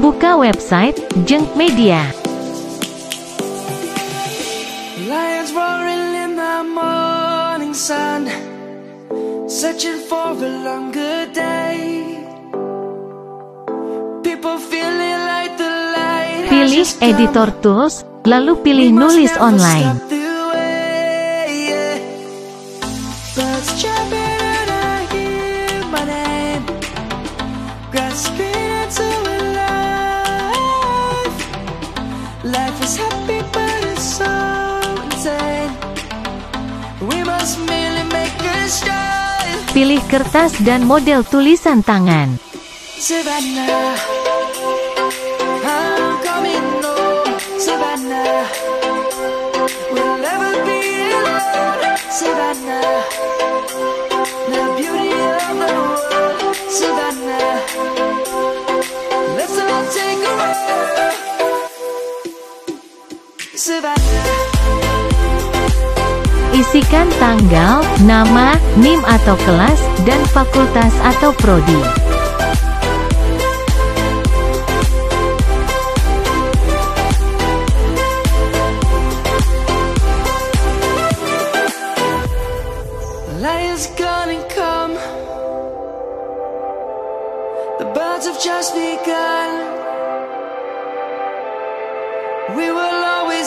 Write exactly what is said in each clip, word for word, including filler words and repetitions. Buka website Jnck Media. Lions roaring in the morning sun, searching for a longer day. People feeling like the light. Pilih editor tools, lalu pilih nulis online. Life is happy but it's so insane. We must merely make a start. Pilih kertas dan model tulisan tangan. Savannah, I'm coming home. Savannah, we'll never be alone. Savannah, the beauty of the world. Savannah, let's all take a ride. Isikan tanggal, nama, NIM atau kelas, dan fakultas atau prodi. Lions gonna come, the birds have just begun. We will always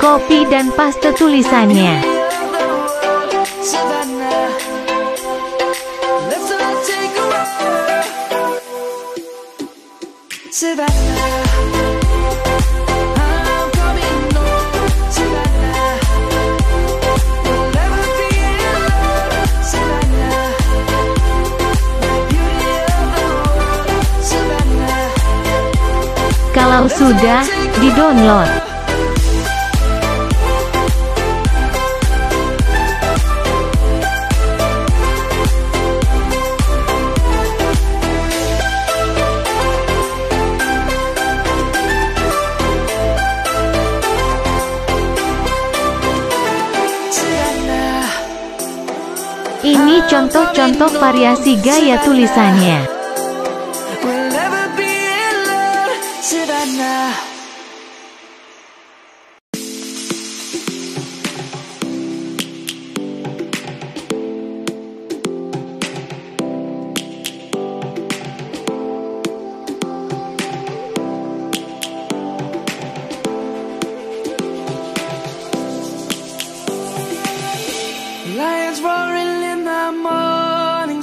kopi dan paste tulisannya. Kalau sudah, di-download. Ini contoh-contoh variasi gaya tulisannya. Lions roaring in the morning